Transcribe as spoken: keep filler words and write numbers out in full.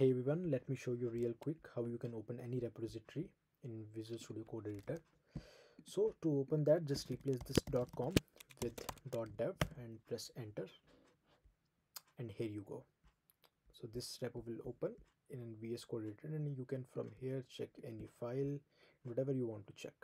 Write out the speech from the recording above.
Hey everyone, let me show you real quick how you can open any repository in Visual Studio Code editor. So to open that, just replace this .com with .dev and press enter, and here you go. So this repo will open in V S Code editor, and you can from here check any file, whatever you want to check.